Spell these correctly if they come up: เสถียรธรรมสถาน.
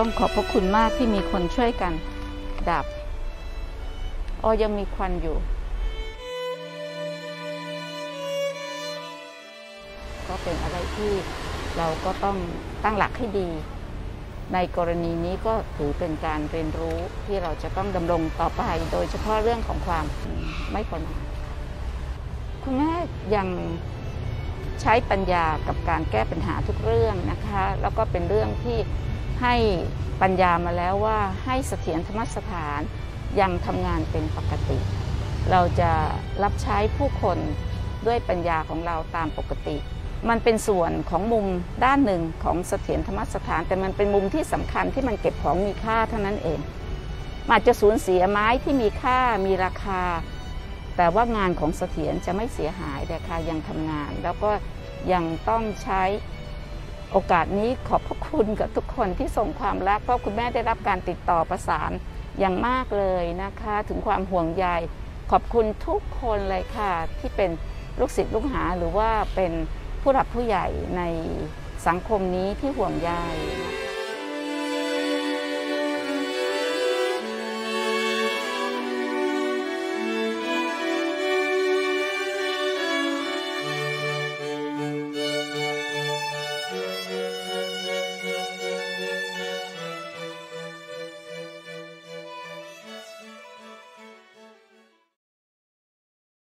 ต้องขอบพระคุณมากที่มีคนช่วยกันดับยังมีควันอยู่ก็เป็นอะไรที่เราก็ต้องตั้งหลักให้ดีในกรณีนี้ก็ถือเป็นการเรียนรู้ที่เราจะต้องดำรงต่อไปโดยเฉพาะเรื่องของความไม่ประมาทคุณแม่ยังใช้ปัญญากับการแก้ปัญหาทุกเรื่องนะคะแล้วก็เป็นเรื่องที่ให้ปัญญามาแล้วว่าให้เสถียรธรรมสถานยังทำงานเป็นปกติเราจะรับใช้ผู้คนด้วยปัญญาของเราตามปกติมันเป็นส่วนของมุมด้านหนึ่งของเสถียรธรรมสถานแต่มันเป็นมุมที่สำคัญที่มันเก็บของมีค่าเท่านั้นเองอาจจะสูญเสียไม้ที่มีค่ามีราคาแต่ว่างานของเสถียรจะไม่เสียหายแต่ค่ะยังทำงานแล้วก็ยังต้องใช้โอกาสนี้ขอบพระคุณกับทุกคนที่ส่งความรักเพราะคุณแม่ได้รับการติดต่อประสานอย่างมากเลยนะคะถึงความห่วงใยขอบคุณทุกคนเลยค่ะที่เป็นลูกศิษย์ลูกหาหรือว่าเป็นผู้หลักผู้ใหญ่ในสังคมนี้ที่ห่วงใย